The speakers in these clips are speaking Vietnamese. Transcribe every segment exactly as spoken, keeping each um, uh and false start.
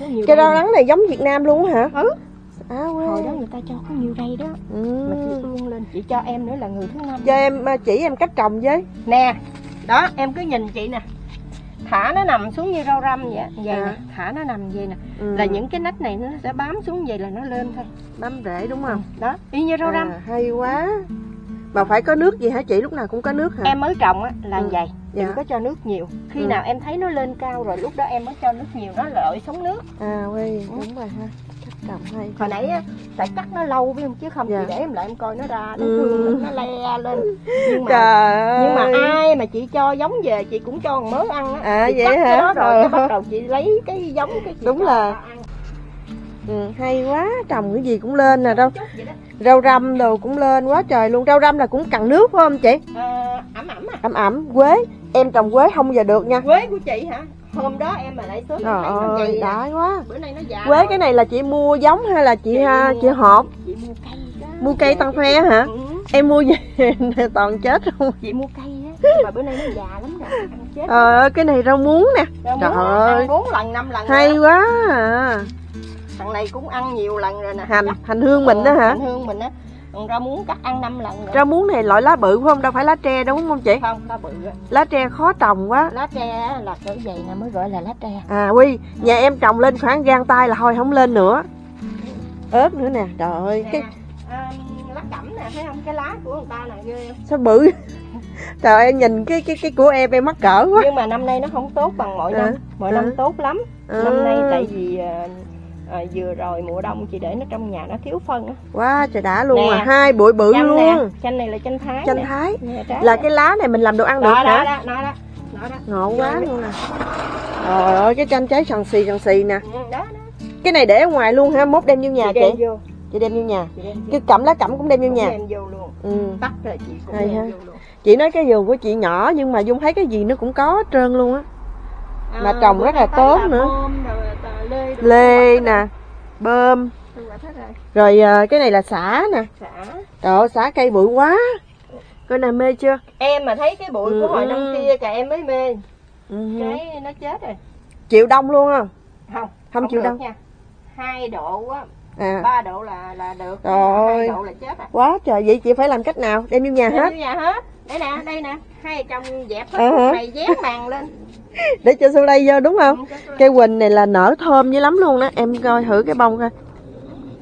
có nhiều. Cái rau đắng này giống Việt Nam luôn hả? Ừ. À, hồi đó người ta cho có nhiều đây đó. Ừ. Mà chị luôn lên, chị cho em nữa là người thứ năm. Cho em chỉ em cách trồng với. Nè, đó em cứ nhìn chị nè, thả nó nằm xuống như rau răm vậy, vậy à. Nè, thả nó nằm vậy nè, ừ. Là những cái nách này nó sẽ bám xuống vậy là nó lên thôi, bám rễ đúng không? Đó, y như rau à, răm. Hay quá. Mà phải có nước gì hả chị? Lúc nào cũng có nước hả? Em mới trồng á là ừ. vậy, đừng dạ. có cho nước nhiều. Khi ừ. nào em thấy nó lên cao rồi lúc đó em mới cho nước nhiều, nó lợi sống nước. À quay, ừ. đúng rồi ha. Trồng hay. Hồi nãy á, tại cắt nó lâu biết không chứ không dạ. chị để em lại em coi nó ra, nó thương, nó le lên. Nhưng mà Trời nhưng mà ai mà chị cho giống về chị cũng cho một mớ ăn á. À chị vậy hả? Đó rồi ừ. bắt đầu chị lấy cái giống cái chị đúng là ăn. Ừ, hay quá, trồng cái gì cũng lên nè, rau rau răm đồ cũng lên quá trời luôn. Rau răm là cũng cần nước phải không chị? À, ẩm ẩm à. Ẩm ẩm, quế, em trồng quế không giờ được nha. Quế của chị hả? Hôm đó em mà lại sớm thấy nó dày đói quá. Bữa nay nó già. Quế rồi. Cái này là chị mua giống hay là chị chị, ha, mua, chị hộp? Chị mua cây đó. Mua cây tăng khoe hả? Ừ. Em mua về toàn chết luôn. Chị mua cây á, mà bữa nay nó già lắm rồi, ăn chết. Ờ à, cái này rau muống nè. Rau trời muống ơi, bốn lần năm lần. Hay rồi. Quá à. Thằng này cũng ăn nhiều lần rồi nè. Hành, hành hương mình đó hả? Hành hương mình á. Còn rau muống cắt ăn năm lần nữa. Rau muống này loại lá bự không? Đâu phải lá tre đúng không chị? Không, lá bự á. Lá tre khó trồng quá. Lá tre là cỡ vậy nè mới gọi là lá tre. À Quy, nhà em trồng lên khoảng gang tay là thôi không lên nữa. Ớt nữa nè, trời ơi nè, cái à, lá cẩm nè, thấy không? Cái lá của người ta là ghê không? Sao bự. Trời ơi, nhìn cái cái cái của em em mắc cỡ quá. Nhưng mà năm nay nó không tốt bằng mọi năm. À, mọi à. năm tốt lắm. À. Năm nay tại vì à, vừa rồi mùa đông chị để nó trong nhà nó thiếu phân á. Quá wow, trời đã luôn nè, à hai bụi bự luôn nè. Chanh này là chanh thái. Chanh nè. Thái nè, là nè. Cái lá này mình làm đồ ăn đó, được đó, hả? Đó, đó, đó, đó, đó. Ngộ quá đó, luôn nè. Trời ơi cái chanh trái sần xì sần xì nè. Đó, đó. Cái này để ở ngoài luôn ha, mốt đem vô nhà chị. Chị đem, chị đem vô nhà. Cái cẩm lá cẩm cũng đem vô cũng nhà. Đem vô luôn. Ừ. Tắt rồi chị cũng hay đem ha. Vô luôn. Chị nói cái vườn của chị nhỏ nhưng mà Dung thấy cái gì nó cũng có hết trơn luôn á. À, mà trồng rất là tốt nữa. Lê, lê nè, bơm. Rồi cái này là xả nè. Xả. Trời ơi, xả cây bụi quá. Coi nè mê chưa? Em mà thấy cái bụi ừ. của hồi năm kia kìa em mới mê. Ừ. Cái nó chết rồi. Chịu đông luôn không? Không, không chịu đông nha. Hai độ á, à. ba độ là là được. Trời hai độ là chết rồi. Quá trời, vậy chị phải làm cách nào? Đem vô nhà đem hết. Đem vô nhà hết. Đây nè, đây nè, hai trong dẹp hết, à, mày dán màn lên. Để cho xuống đây vô đúng không? Cây quỳnh này là nở thơm dữ lắm luôn đó. Em coi thử cái bông coi.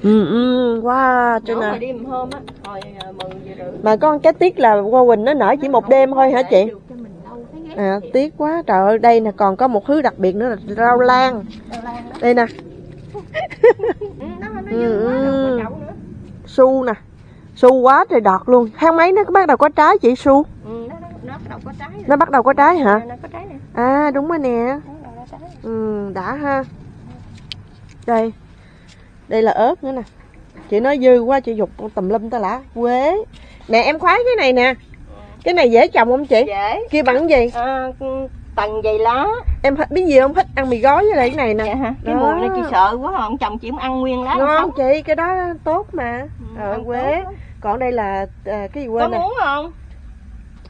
Ừ ừ, wow, trên nè. Đêm hôm á, hồi mười giờ rưỡi. Mà có cái tiếc là hoa quỳnh nó nở chỉ một đêm thôi hả chị? À, tiếc quá. Trời ơi, đây nè còn có một thứ đặc biệt nữa là rau lan. Đây nè. Ừ ừ. Su nè. Su quá trời đọt luôn. Tháng mấy nó bắt đầu có trái chị Su? Ừ, nó, nó bắt đầu có trái. Nó bắt đầu có trái hả? Nó có trái nè. À đúng rồi nè. Ừ, đã ha. Đây. Đây là ớt nữa nè. Chị nói dư quá chị dục tùm lum ta lả. Quế. Nè em khoái cái này nè. Cái này dễ trồng không chị? Dễ. Kia bằng gì? À, tầng dày lá. Em biết gì không? Thích ăn mì gói với lại cái này nè. Dạ hả? Cái mùi này chị sợ quá không? Chồng chị cũng ăn nguyên lá. Ngon chị, cái đó tốt mà. Ừ, ờ, quế. Còn đây là à, cái gì quên nè. Có muốn không?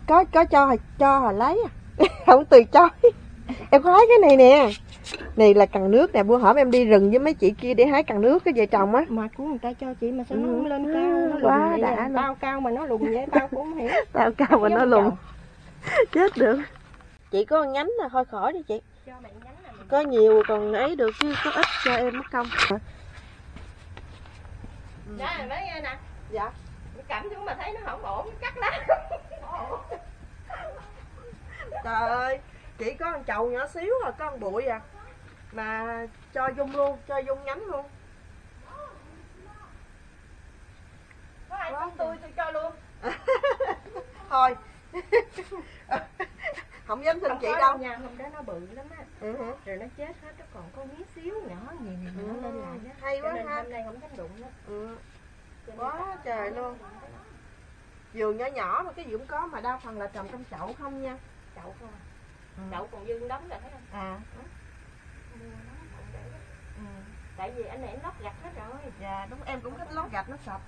Có, có cho hồi, cho hồi lấy. Không từ chối. Em hái cái này nè. Này là cần nước nè, bữa hổm em đi rừng với mấy chị kia để hái cần nước cái về trồng á. Mà của người ta cho chị mà sao nó không lên cao, nó quá lùng đã. Tao cao mà nó lùng vậy, tao cũng không hiểu. Tao cao mà nó lùng. Chết được. Chị có nhánh là thôi khỏi đi chị. Cho bạn nhánh là mình... Có nhiều còn ấy được chứ có ít cho em mất công. Đó là mới nghe nè. Dạ. Cảm xuống mà thấy nó không ổn, cắt lá. Trời ơi, chỉ có con chậu nhỏ xíu rồi, có con bụi à. Mà cho Dung luôn, cho Dung nhánh luôn. Có ai có tôi, tôi cho luôn. Thôi. Không dám xin chị đâu nha, hôm đó nó bự lắm á. Ừ. Rồi nó chết hết, nó còn có miếng xíu nhỏ gì mà ừ. nó lên lại đó. Hay quá ha. Hôm nay không dám đụng đó. Ừ. Quá trời luôn. Vườn nhỏ nhỏ mà cái gì cũng có mà đa phần là trồng trong chậu không nha. Chậu không à. Ừ. Chậu còn dư đóng rồi thấy không? À. Ừ. Ừ. Tại vì anh này anh lót gạch hết rồi. Dạ đúng, em cũng thích lót gạch nó sạch.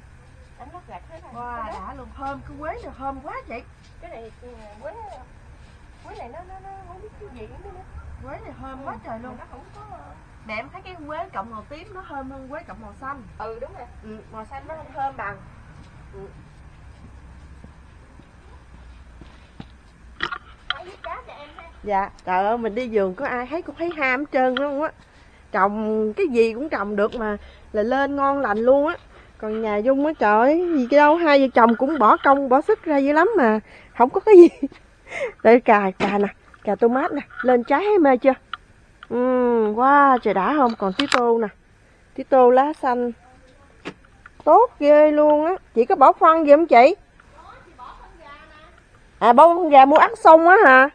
Anh lót gạch hết rồi. Wow, đã luôn. Thơm cái quế này thơm quá chị. Cái này quế quế này nó nó nó không biết cái gì nữa. Quế này thơm quá trời luôn. Nó không có Mẹ em thấy cái quế cộng màu tím nó thơm hơn quế cộng màu xanh. Ừ đúng rồi. Ừ, màu xanh nó không thơm bằng. Ừ. Dạ, trời ơi mình đi vườn có ai thấy cũng thấy ham hết trơn luôn á. Trồng cái gì cũng trồng được mà là lên ngon lành luôn á. Còn nhà Dung á trời gì cái đâu, hai vợ chồng cũng bỏ công bỏ sức ra dữ lắm mà không có cái gì. Đây cà cà nè, cà tô mát nè, lên trái thấy mê chưa? Ừ, wow, trời đã không? Còn tí tô nè, tí tô lá xanh tốt ghê luôn á. Chị có bỏ phân gì không chị? À bỏ con gà mua ắt xong á hả?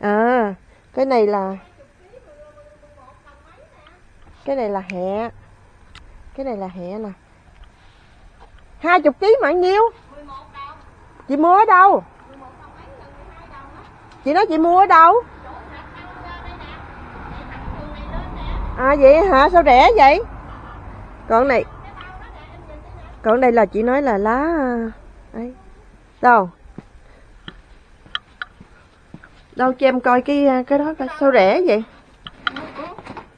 À cái này là cái này là hẹ, cái này là hẹ nè. Hai mươi ký mà nhiêu? Chị mua ở đâu? Chị nói chị mua ở đâu? À vậy hả, sao rẻ vậy? Còn này, còn đây là chị nói là lá ấy. Đâu? Đâu cho em coi cái cái đó coi sao rẻ vậy?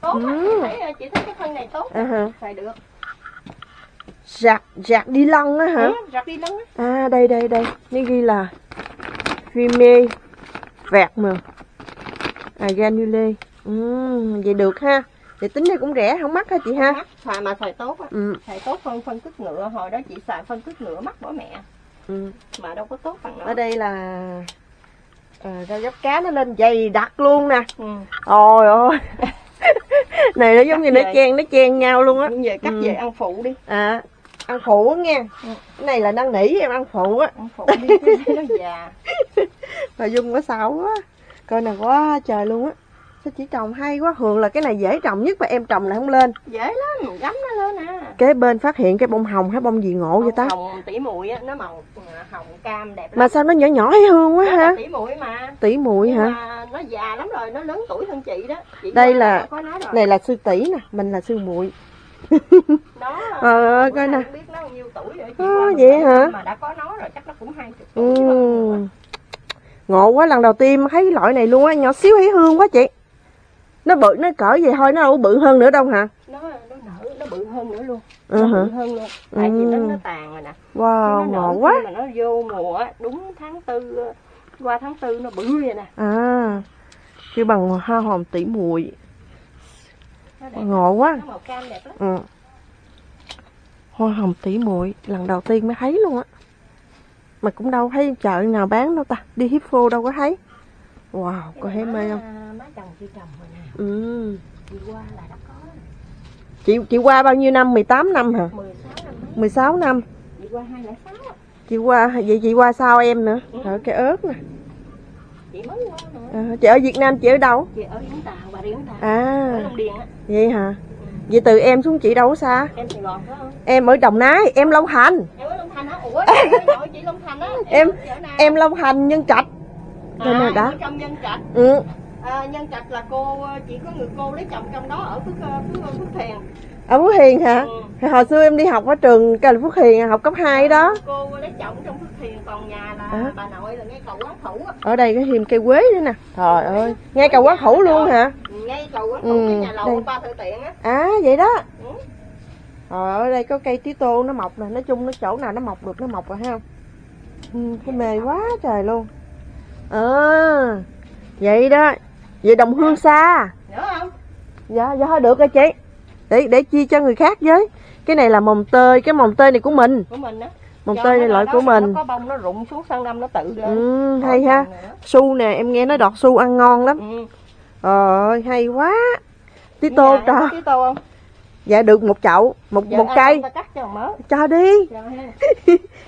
Tốt á, ừ. Chị thấy cái phân này tốt, à, phải được. Rạc, rạc đi lăng á hả? Ừ, rạc đi lăng á. À đây đây đây, nó ghi là phi mê vẹt mà. À granule. Ừ, vậy được ha. Vậy tính đây cũng rẻ, không mắc hả chị ha? Mắc, mà phải tốt á. Ừ. Phải tốt hơn phân cứt ngựa, hồi đó chị xài phân cứt ngựa mắc bỏ mẹ. Ừ. Mà đâu có tốt bằng nó. Ở đây là à, rau dắp cá nó lên dày đặc luôn nè. Ôi ừ. Ôi này nó giống cắt như về. Nó chen nó chen nhau luôn á. Về cắt ừ. Về ăn phụ đi. À ăn phụ nghe. Ừ. Cái này là năn nỉ em ăn phụ á. Ăn phụ đi chứ nó già. Mà Dung quá xấu quá. Coi nè quá trời luôn á. Sao chỉ trồng hay quá, thường là cái này dễ trồng nhất mà em trồng lại không lên. Dễ lắm, gắm nó lên à. Cái bên phát hiện cái bông hồng hay bông gì ngộ bông vậy ta? Hồng tỉ muội á, nó màu hồng cam đẹp lắm. Mà sao nó nhỏ nhỏ hay hương quá đó ha? Tỉ muội mà. Tỉ muội hả? Mà nó già lắm rồi, nó lớn tuổi hơn chị đó. Chị đây là này là sư tỷ nè, mình là sư muội. Đó. Ờ coi nè. Biết nó nhiêu tuổi rồi chị. Ờ, vậy hả? Mà đã có nó rồi chắc nó cũng hai chục tuổi. Ừ. Ngộ quá, lần đầu tiên thấy loại này luôn á, nhỏ xíu thấy hương quá chị. Nó bự, nó cỡ vậy thôi, nó đâu bự hơn nữa đâu hả? Nó nó nở, nó bự hơn nữa luôn. Nó uh -huh. bự hơn luôn. Tại vì nó nó tàn rồi nè. Wow, ngọt quá. Mà nó vô mùa đúng tháng tư, qua tháng tư nó bự vậy nè. À. Kêu bằng hoa hồng tỉ muội. Ngọt quá. Nó màu cam đẹp lắm. Ừ. Hoa hồng tỉ muội, lần đầu tiên mới thấy luôn á. Mà cũng đâu thấy chợ nào bán đâu ta, đi Hippo đâu có thấy. Wow, cái có thấy mê không? Má chồng chị trồng rồi nè. Ừ. Chị qua là đã có. Chị chị qua bao nhiêu năm? mười tám năm hả? mười sáu năm. mười sáu năm. Chị qua hai không không sáu. Chị qua vậy chị qua sao em nữa? Ừ. Ở cái ớt nè. Chị mới qua nữa. À, chị ở Việt Nam, chị ở đâu? Chị ở Vũng Tàu, Bà Rịa Vũng Tàu. À. Ở Long Điền á. Vậy hả? Ừ. Vậy từ em xuống chị đâu có xa? Em Sài Gòn phải không? Em ở Đồng Nai, em Long Thành. Em ở Long Thành hả? Ủa, nội chị Long Thành á. Em em Long Thành Nhân Trạch. À, đã. Trong Nhân Trạch. Ừ. À, Nhân Trạch là cô chỉ có người cô lấy chồng trong đó ở Phước Phước, Phước Hiền. Ở Phước Hiền hả? Ừ. Hồi xưa em đi học ở trường Phước Hiền, học cấp hai đó. Cô lấy chồng trong Phước Hiền, còn nhà là à. Bà nội là ngay cầu Quán Thủ. Ở đây có thêm cây quế nữa nè. Trời ừ. ơi, ngay cầu Quán Thủ luôn rồi. Hả? Ngay cầu Quán Thủ ừ. cái nhà lầu ba Thợ Tiện á. À vậy đó. Ừ. Rồi ở đây có cây tí tô nó mọc nè, nói chung nó chỗ nào nó mọc được nó mọc rồi ha. Ừ, cái mê quá trời luôn. À, vậy đó. Vậy Đồng Hương xa nữa không? Dạ, dạ thôi được rồi chị. Để để chia cho người khác với. Cái này là mồng tơi, cái mồng tơi này của mình. Của mình á. Mồng tơi này loại của mình. Nó có bông nó rụng xuống sang năm nó tự lên. Ừ, hay ha. Su nè, em nghe nói đọt su ăn ngon lắm. Ừ. Trời ơi, hay quá. Tí tô cho. Tí tô không? Dạ được một chậu, một dạ, một cây. Cắt cho, cho đi. Dạ,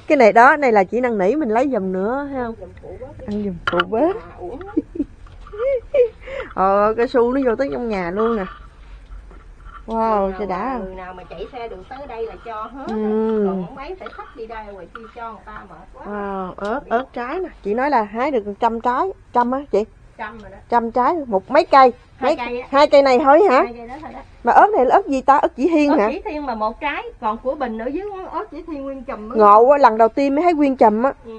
cái này đó, này là chỉ năn nỉ mình lấy giùm nữa ha. Ăn giùm phụ bếp. Ờ cái su nó vô tới trong nhà luôn nè. Wow, trời đã. Người nào mà chạy xe đường tới đây là cho hết. Ừ. Còn mấy phải khách đi đây rồi chi cho người ta mệt quá. Wow, ớt ớt trái nè, chị nói là hái được trăm trái, trăm á chị. Trăm rồi đó. Trăm trái một mấy cây. Mấy, hai, cây hai cây này thôi hả? Cây đó thôi đó. Mà ớt này là ớt gì ta? Ớt chỉ thiên ớt hả? Ớt chỉ thiên mà một trái, còn của Bình ở dưới ớt chỉ thiên nguyên chùm. Ngộ quá, lần đầu tiên mới thấy nguyên chùm á. Ừ.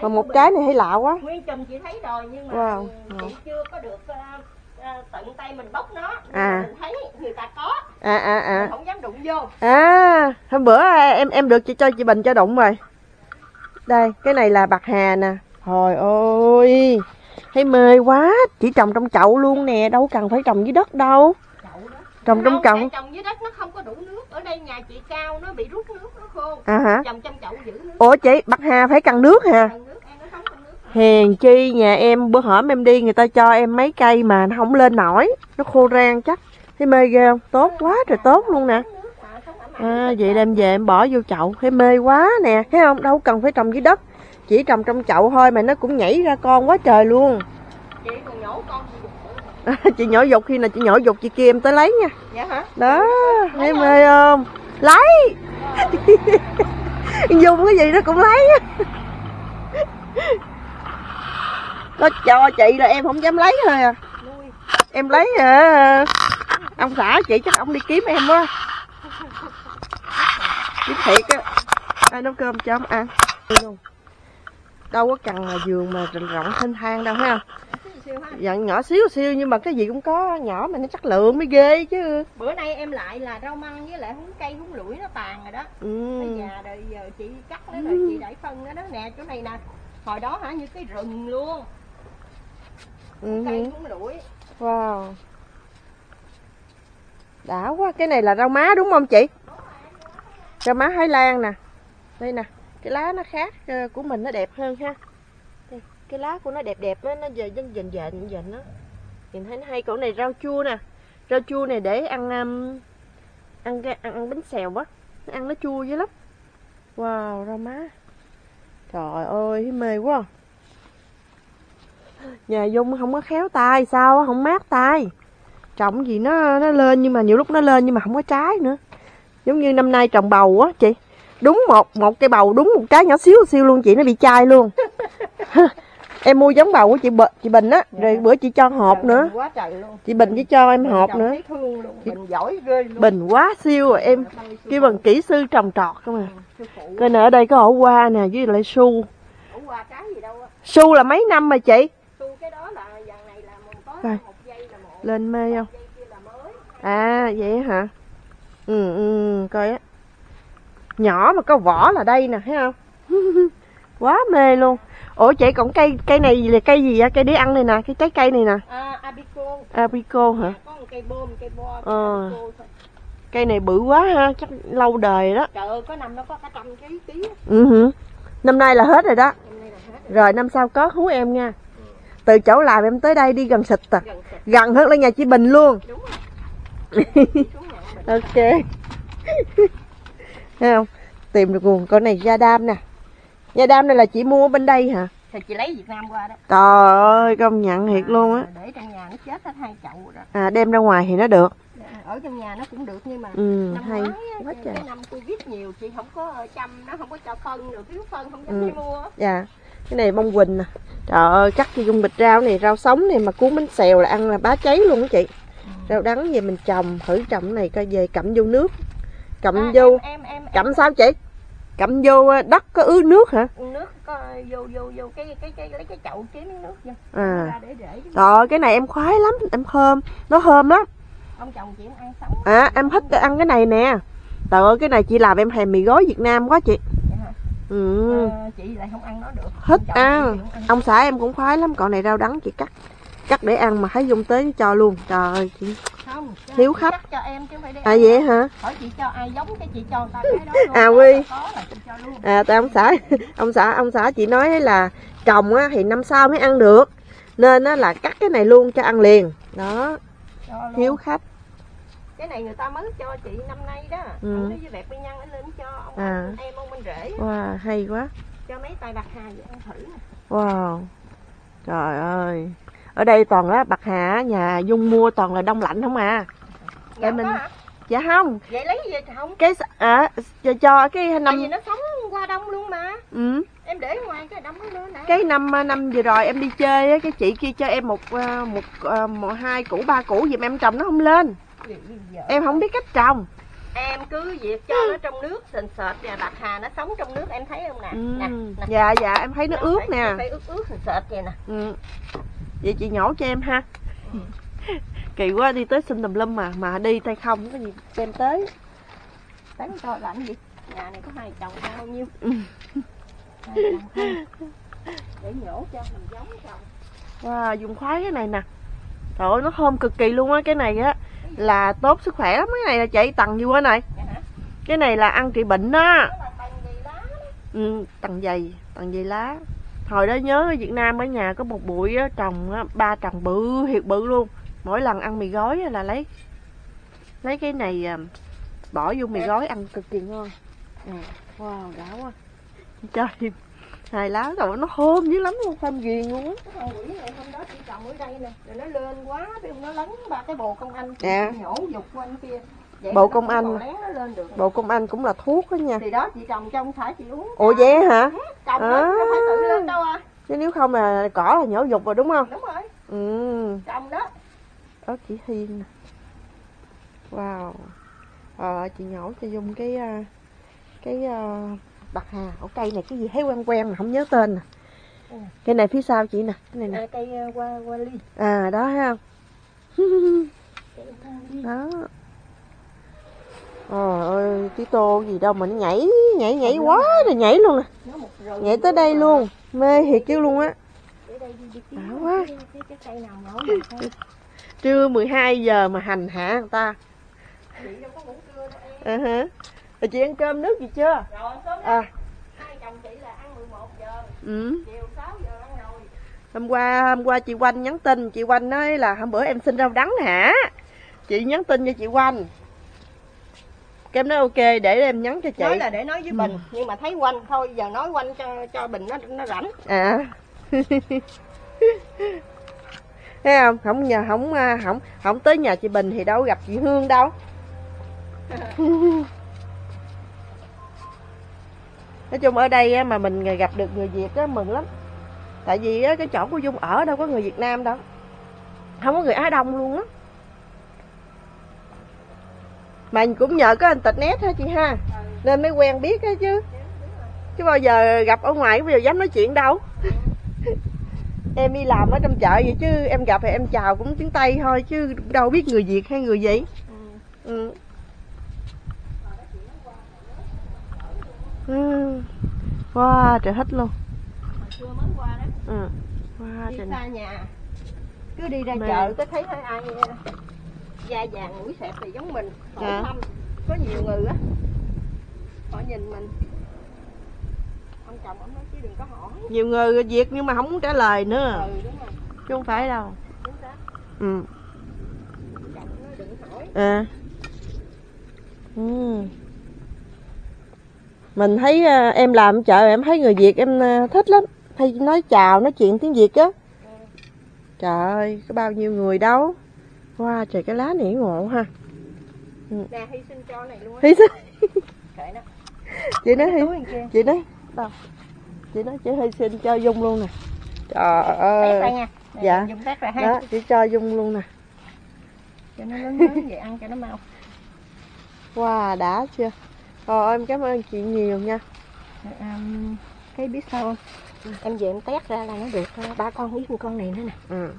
Mà một trái này thấy lạ quá. Nguyên chùm chị thấy rồi nhưng mà wow. Chị chưa có được uh, uh, tận tay mình bóc nó. À. Mình thấy người ta có. À à à. Mình không dám đụng vô. À, hôm bữa em em được chị cho chị Bình cho đụng rồi. Đây, cái này là bạc hà nè. Trời ơi. Thấy mê quá, chỉ trồng trong chậu luôn nè, đâu cần phải trồng dưới đất đâu. Trồng trong chậu. Trồng dưới đất nó không có đủ nước. Ở đây nhà chị cao nó bị rút nước nó khô. À hả? Trồng trong chậu giữ nước. Ủa chị, bạc hà phải cần nước hả? Cần nước, em nó sống trong nước. Hèn chi nhà em bữa hổm em đi người ta cho em mấy cây mà nó không lên nổi, nó khô rang chắc. Thấy mê ghê không? Tốt quá trời, tốt luôn nè. À vậy đem về em bỏ vô chậu, thấy mê quá nè, thấy không? Đâu cần phải trồng dưới đất. Chỉ trồng trong chậu thôi mà nó cũng nhảy ra con quá trời luôn. Chị còn nhổ con gì? À, chị nhổ dục, khi nào chị nhổ dục chị kia em tới lấy nha. Dạ hả? Đó, thấy mê không? Lấy à. Dùng cái gì nó cũng lấy. Nó cho chị là em không dám lấy thôi à. Em lấy à. Ông xã chị chắc ông đi kiếm em quá. Biết thiệt á. À, nấu cơm cho ông ăn. Đâu có cần là vườn mà rộng thênh thang đâu ha. Dạ, nhỏ xíu xíu nhưng mà cái gì cũng có, nhỏ mà nó chất lượng mới ghê chứ. Bữa nay em lại là rau măng với lại húng cây húng lủi nó tàn rồi đó. Ừ. Bây giờ, rồi giờ chị cắt nó rồi ừ. Chị đẩy phân nó đó nè, chỗ này nè. Hồi đó hả như cái rừng luôn. Ừ. Cây húng lủi. Wow. Đã quá, cái này là rau má đúng không chị? Đúng rồi. Rau má Thái Lan nè. Đây nè, cái lá nó khác của mình nó đẹp hơn ha. Cái lá của nó đẹp đẹp đó, nó dần dần dần dần dần nó nhìn thấy nó hay. Còn này rau chua nè, rau chua này để ăn um, ăn, ăn ăn bánh xèo á, nó ăn nó chua dữ lắm. Wow, rau má trời ơi mê quá. Nhà Dung không có khéo tay sao, không mát tay, trồng gì nó nó lên nhưng mà nhiều lúc nó lên nhưng mà không có trái nữa. Giống như năm nay trồng bầu á chị, đúng một một cây bầu đúng một trái nhỏ xíu xíu luôn chị, nó bị chai luôn. Em mua giống bầu của chị B, chị Bình á, dạ. Rồi bữa chị cho hộp trời, nữa quá trời luôn. Chị Bình chỉ cho em hộp nữa luôn. Bình giỏi ghê luôn. Bình quá siêu rồi em, kêu bằng kỹ sư trồng trọt không à. Ừ, coi nè, ở đây có ổ hoa nè với lại su. Ổ hoa trái gì đâu á. Su là mấy năm mà chị? Su cái đó là dần này là mình có rồi. Một giây là một. Lên mê không? À vậy hả? Ừ ừ coi á. Nhỏ mà có vỏ là đây nè, thấy không? Quá mê luôn. Ủa chị còn cây cây này là cây gì vậy? Cây để ăn này nè, cái trái cây này nè. À, apico. Apico hả? À, có một cây bom, cây bo. Ờ. Cây này bự quá ha, chắc lâu đời đó. Trời ơi, có năm nó có cả trăm ký ký. Ừ. Năm nay là hết rồi đó. Năm nay là hết rồi. Rồi năm sau có hú em nha. Ừ. Từ chỗ làm em tới đây đi gần xịt à. Gần, xịt. Gần hơn là nhà chị Bình luôn. Đúng rồi. Ok. Thấy không? Tìm được nguồn. Con này da đam nè. Nha đam này là chị mua ở bên đây hả? Thì chị lấy Việt Nam qua đó. Trời ơi, công nhận thiệt à, luôn á. Để trong nhà nó chết hết hai chậu rồi. À, đem ra ngoài thì nó được. Ở trong nhà nó cũng được nhưng mà ừ, năm hay ngoái quá trời. Cái năm Covid nhiều chị không có chăm, nó không có cho phân được, cái phân không dám ừ. Đi mua. Dạ. Cái này bông quỳnh nè. Trời ơi, cắt cái dung bịch rau này, rau sống này mà cuốn bánh xèo là ăn là bá cháy luôn á chị. Ừ. Rau đắng về mình trồng, thử trồng cái này coi, về cặm vô nước. Cặm à, vô. Em, em, em, cặm em... sao chị? Cặm vô đất có ứ nước hả? Nước có vô vô vô cái cái cái lấy cái chậu kiếm miếng nước vô. À. Để để trời, cái này em khoái lắm, em thơm, nó thơm lắm. Ông chồng chị ăn sống. À, em thích ăn cái này nè. Trời ơi, cái này chị làm em thèm mì gói Việt Nam quá chị. Vậy hả? Ừ. À, chị lại không ăn nó được. Thích ăn. ăn. Ông xã em cũng khoái lắm, còn này rau đắng chị cắt. Cắt để ăn mà thấy Dung tới cho luôn. Trời ơi chị. Không, thiếu khách cho em chứ phải đi. À vậy hả? Hỏi chị cho ai giống cái chị cho người ta cái đó luôn. À quy. À tại ông xã, ông xã ông xã chị nói là trồng á thì năm sau mới ăn được. Nên á là cắt cái này luôn cho ăn liền. Đó. Luôn. Thiếu khách. Cái này người ta mới cho chị năm nay đó. Ừ. Ông với vẹt bên nhân nó lên cho ông à. Em ông bên rễ. Wow, hay quá. Cho mấy tay bạc hà vậy ăn thử nè. Wow. Trời ơi. Ở đây toàn á bạc hà, nhà Dung mua toàn là đông lạnh không à. Dạ mình hả? Dạ không. Vậy lấy gì không? Cái à, cho, cho cái năm vì nó sống qua đông luôn mà. Ừ. Em để ngoài cái đông nó lên nè. Cái năm năm vừa rồi em đi chơi á, cái chị kia cho em một một, một hai củ ba củ gì mà em trồng nó không lên. Em không biết cách trồng. em cứ việc cho nó trong nước sền sệt nè, bạc hà nó sống trong nước em thấy không nè, ừ. nè, nè. Dạ dạ em thấy nó, nó ướt phải, nè phải ướt ướt sền sệt vậy nè, ừ. Vậy chị nhổ cho em ha, ừ. Kỳ quá, đi tới xin tùm lum mà mà đi tay không có gì đem tới tán cho làm gì, nhà này có hai chồng không bao nhiêu, ừ. Hai chồng không. Để nhổ cho mình giống chồng. Wow, dùng khoái cái này nè, trời ơi nó thơm cực kỳ luôn á. Cái này á là tốt sức khỏe lắm. Cái này là chạy tầng gì quá này. Cái này là ăn trị bệnh đó, ừ, tầng dày, tầng dày lá. Hồi đó nhớ ở Việt Nam ở nhà có một bụi á, trồng á, ba trồng bự thiệt bự luôn. Mỗi lần ăn mì gói là lấy lấy cái này bỏ vô mì gói ăn cực kỳ ngon, ừ. Wow đã quá trời, hai lá rồi nó thơm dữ lắm luôn, thơm ghiền luôn á. Cái thằng quỷ này hôm đó chị trồng ở đây nè, rồi nó lên quá, cái nó lấn ba cái bồ công anh, yeah. Nhổ dục của anh kia. Vậy bộ công anh, bộ công anh cũng là thuốc đó nha. Thì đó chị trồng trong phải chị uống. Ủa vậy hả? Trồng à. Đó, nó phải tự lên đâu à. Chứ nếu không là cỏ là nhổ dục rồi đúng không? Đúng rồi. Ừ. Trồng đó. Đó chị Hiên nè. Wow. Ờ à, chị nhổ cho Dung cái cái bạc hà. Ở cây này cái gì thấy quen quen mà không nhớ tên nè. Ừ. Cây này phía sau chị nè, cái này nè. Cây qua qua ly. À đó thấy không? Đó. Trời ơi, tí tô gì đâu mà nó nhảy, nhảy nhảy quá rồi nhảy luôn nè. Nhảy tới đây luôn, mê thiệt chứ luôn á. Đã quá. Trưa mười hai giờ mà hành hả người ta. À, hả? Rồi chị ăn cơm nước gì chưa? Rồi, sớm à. Hai chồng chị là ăn mười một giờ, ừ. Chiều sáu giờ ăn rồi. Hôm qua, hôm qua chị Oanh nhắn tin, chị Oanh nói là hôm bữa em xin rau đắng hả? Chị nhắn tin cho chị Oanh. Em nói ok để em nhắn cho chị. Nói là để nói với, ừ. Bình nhưng mà thấy Quanh thôi, giờ nói Quanh cho cho Bình nó nó rảnh. À. Thấy không? Không nhờ không không không tới nhà chị Bình thì đâu gặp chị Hương đâu. Nói chung ở đây mà mình gặp được người Việt á mừng lắm. Tại vì cái chỗ của Dung ở đâu có người Việt Nam đâu. Không có người Á Đông luôn á. Mà cũng nhờ có internet hả chị ha, nên mới quen biết đó chứ. Chứ bao giờ gặp ở ngoài bây giờ dám nói chuyện đâu. Em đi làm ở trong chợ vậy chứ em gặp thì em chào cũng tiếng Tây thôi chứ đâu biết người Việt hay người gì. Ừ. Ừ. Wow trời hết luôn. Ừ. Wow, đi xa nhà cứ đi ra chợ tới thấy ai ai vậy? Da vàng mũi xẹp thì giống mình, hỏi à. Thăm có nhiều người á, họ nhìn mình, ông chồng ông nói chứ đừng có hỏi. Nhiều người Việt nhưng mà không muốn trả lời nữa, ừ, đúng rồi. Chứ không phải đâu. Đúng đó. Ừ. Ông chồng nói đừng hỏi. À. Ừ. Mình thấy em làm chợ em thấy người Việt em thích lắm, hay nói chào nói chuyện tiếng Việt á. Ừ. Trời ơi có bao nhiêu người đâu. Wow, trời cái lá này ngộ ha. Nè, hy sinh cho này luôn. Hy sinh. Kệ nó. Chị nói chị nói đâu. Chị nói chị hy sinh cho Dung luôn nè. Trời ơi. Nha. Này, dạ. Dung tát rồi ha. Đó, chị cho Dung luôn nè. Cho nó lớn lớn vậy ăn cho nó mau. Wow, đã chưa. Rồi em cảm ơn chị nhiều nha. Um, cái biết sao không? Ừ. Em về em tét ra là nó được ba con với một con này nữa nè. Ừ.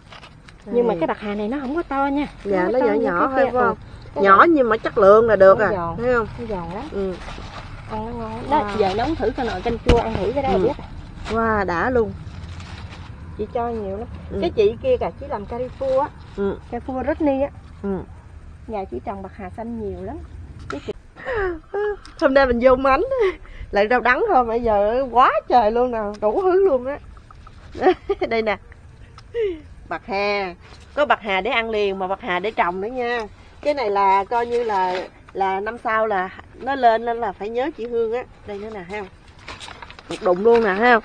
Nhưng mà cái bạc hà này nó không có to nha. Dạ nó, nó nhỏ nhỏ thôi phải không? Ừ. Nhỏ này. Nhưng mà chất lượng là được à. Giòn. Thấy không? Nó giòn lắm. Ừ. Ăn nó ngon. Đó, wow. Giờ nấu thử cho nồi canh chua ăn thử cái đó là biết. Qua wow, đã luôn. Chị cho nhiều lắm. Ừ. Cái chị kia kìa, chị làm cà phua á. Ừ. Cà phua Rodney á. Ừ. Nhà chị trồng bạc hà xanh nhiều lắm. Cái chị... Hôm nay mình vô mánh lại rau đắng thôi bây giờ quá trời luôn nè, đủ thứ luôn á. Đây nè. Bạc hà có bạc hà để ăn liền mà bạc hà để trồng nữa nha. Cái này là coi như là là năm sau là nó lên nên là phải nhớ chị Hương á. Đây nữa nè ha, một đụng luôn nè ha.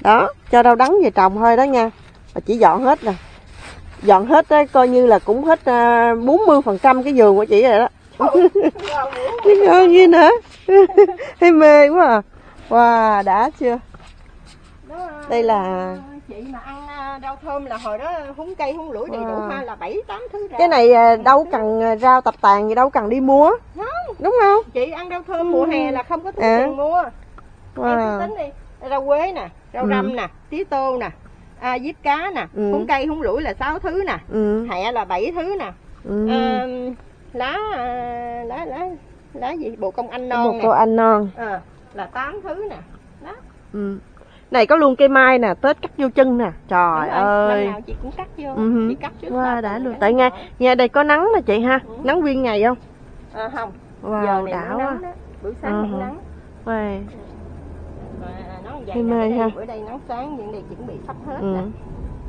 Đó cho rau đắng về trồng thôi đó nha, mà chỉ dọn hết nè, dọn hết đó, coi như là cũng hết bốn mươi phần trăm cái vườn của chị rồi đó. Chứ hơn gì nữa. Thấy mê quá à. Wow đã chưa. Đây là chị mà ăn rau thơm là hồi đó húng cây húng lũi đầy đủ hoa là bảy tám thứ rau. Cái này đâu cần rau tập tàn gì, đâu cần đi mua. Không. Đúng không? Chị ăn rau thơm mùa hè là không có tiền mua. Em cứ tính đi, rau quế nè, rau răm nè, tía tô nè, à, diếp cá nè, húng cây húng lũi là sáu thứ nè, hẹ là bảy thứ nè. À, lá lá lá lá gì bồ công anh non, bồ công anh non à, là tám thứ nè đó. Ừ. Này có luôn cây mai nè, Tết cắt vô chân nè, trời ơi, năm nào chị cũng cắt vô. Ừ. Chị cắt trước qua đã luôn, tại nghe nhà đây có nắng nè chị ha. Ừ. Nắng nguyên ngày không? À, không. Wow, giờ này đảo nắng đó. Buổi sáng uh-huh. nắng wow. Mà cây mai ha, bữa đây nắng sáng nhưng đây chuẩn bị sắp hết. Ừ. Nè,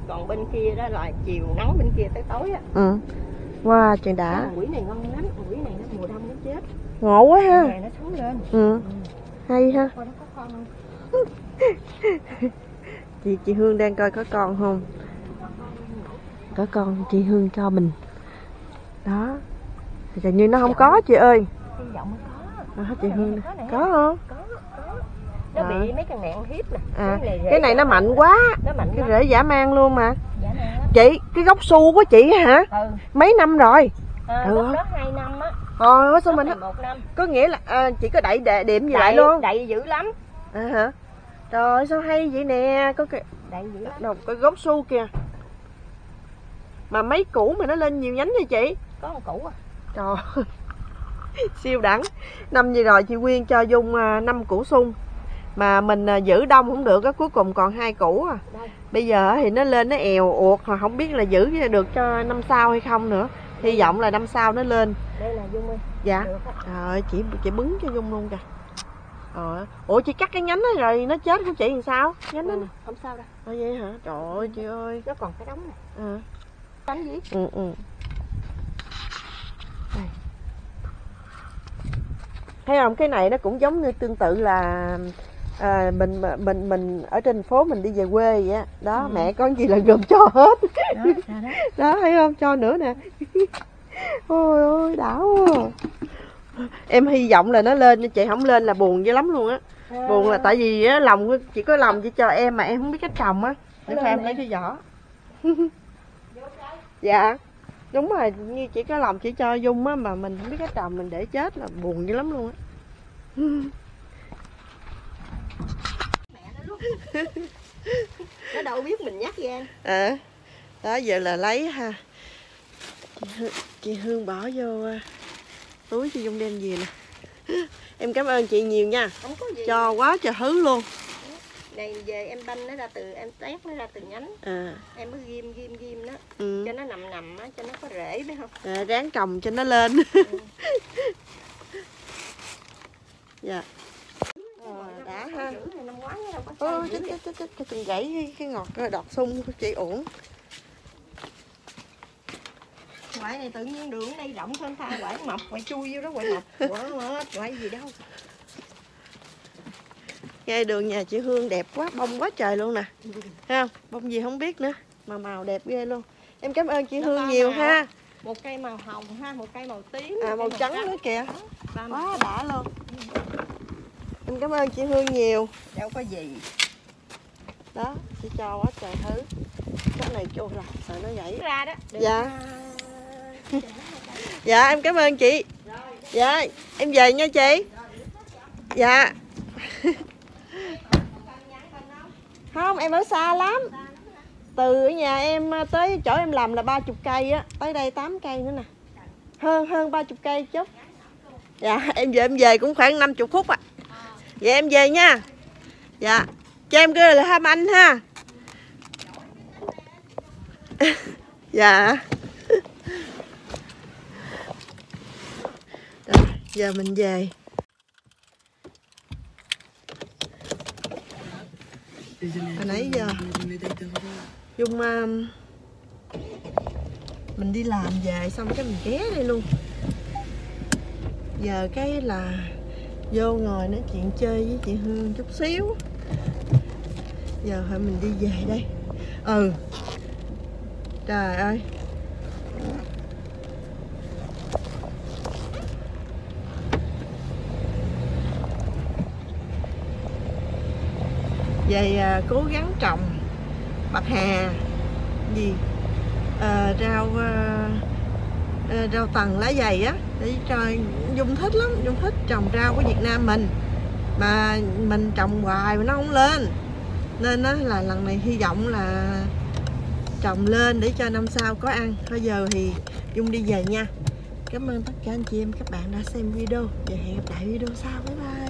còn bên kia đó là chiều nắng, bên kia tới tối á. Ừ. Wow, trời đã. Quỷ này ngon lắm, quỷ này nó mùa đông nó chết. Ngộ quá ha. Này nó sống lên. Ừ. Ừ. Hay ha. Coi nó có con không? Chị chị Hương đang coi có con không? Có con chị Hương cho mình. Đó. Trời như nó không có chị ơi. Hy vọng nó có. Đó, chị Hương có, có không? Có, có. Nó à. Bị mấy con nạn hiếp nè. À. Cái này, cái này nó mạnh quá. Nó mạnh cái rễ giả mang luôn mà. Chị, cái gốc su của chị hả? Ừ. Mấy năm rồi? À, ừ. Đó hai năm á. Ờ, số mình một năm. Có nghĩa là à, chị có đậy đệ điểm gì đậy, lại luôn. Đậy dữ lắm. À, hả? Trời ơi, sao hay vậy nè, có cái đậy dữ lắm. Đâu, cái gốc su kìa. Mà mấy củ mà nó lên nhiều nhánh vậy chị? Có một củ à. Trời ơi. Siêu đẳng. Năm vừa rồi chị Quyên cho Dung năm củ sung. Mà mình giữ đông không được á, cuối cùng còn hai củ à. Đây. Bây giờ thì nó lên nó èo uột, mà không biết là giữ được cho năm sau hay không nữa. Hy vọng là năm sau nó lên. Đây là Dung ơi. Dạ. Trời ơi, chị chị bứng cho Dung luôn kìa. Ờ. Ủa chị cắt cái nhánh đó rồi nó chết của chị làm sao? Nhánh đó. Ừ, không sao đâu. Ờ vậy hả? Trời ơi chị ơi. Nó còn cái đống này. Ừ. Đánh gì? Ừ ừ. Đây. Thấy không? Cái này nó cũng giống như tương tự là à, mình mình mình ở trên phố mình đi về quê vậy đó, đó. Ừ. Mẹ có gì là gồm cho hết đó, đó. Đó thấy không, cho nữa nè. Ôi ôi đảo à. Em hy vọng là nó lên, chị không lên là buồn dữ lắm luôn á. À. Buồn là tại vì á, lòng chỉ có lòng chỉ cho em mà em không biết cách trồng á, để cho em lấy cái vỏ. Dạ đúng rồi, như chỉ có lòng chỉ cho Dung á mà mình không biết cách trồng, mình để chết là buồn dữ lắm luôn á. Nó đâu biết mình nhắc ra. À, đó giờ là lấy ha. Chị Hương, chị Hương bỏ vô túi chị Dung đem về nè. Em cảm ơn chị nhiều nha. Không có gì. Cho quá trời thứ luôn. Này về em banh nó ra từ, em tét nó ra từ nhánh. À. Em mới ghim ghim ghim nó. Ừ. Cho nó nằm nằm á, cho nó có rễ biết không? À, ráng trồng cho nó lên. Ừ. Dạ. Đã ha. Ôi chết chết chết chết từng gãy cái ngọt đọt sung của chị uổng. Quải này tự nhiên đường đây rộng hơn tha, quải mọc, quải chui vô đó, quải mọc, quải hết, quải gì đâu. Ngay đường nhà chị Hương đẹp quá, bông quá trời luôn nè. Thấy không? Bông gì không biết nữa mà màu đẹp ghê luôn. Em cảm ơn chị Hương nhiều ha. Một cây màu hồng ha, một cây màu tím, à màu trắng nữa kìa. Quá đã luôn. Em cảm ơn chị Hương nhiều. Đâu có gì. Đó, chị cho quá trời thứ. Cái này chua là sợ nó gãy ra đó. Được. Dạ. À... Dạ em cảm ơn chị. Rồi. Dạ, em về nha chị. Dạ. Không, em ở xa lắm. Từ nhà em tới chỗ em làm là ba mươi cây á, tới đây tám cây nữa nè. Hơn hơn ba mươi cây chút. Dạ, em về em về cũng khoảng năm mươi phút ạ. À. Vậy em về nha. Dạ. Cho em kêu là ham anh ha. Dạ. Rồi, giờ mình về. Hồi nãy giờ Dung um, mình đi làm về xong cái mình ghé đây luôn. Giờ cái là vô ngồi nói chuyện chơi với chị Hương chút xíu. Giờ thôi mình đi về đây. Ừ. Trời ơi. Vậy à, cố gắng trồng bạc hà gì à, rau à, rau tần lá dày á, trời Dung thích lắm. Dung thích trồng rau của Việt Nam mình mà mình trồng hoài mà nó không lên, nên á là lần này hy vọng là trồng lên để cho năm sau có ăn. Thôi giờ thì Dung đi về nha. Cảm ơn tất cả anh chị em các bạn đã xem video và hẹn gặp lại video sau. Bye bye.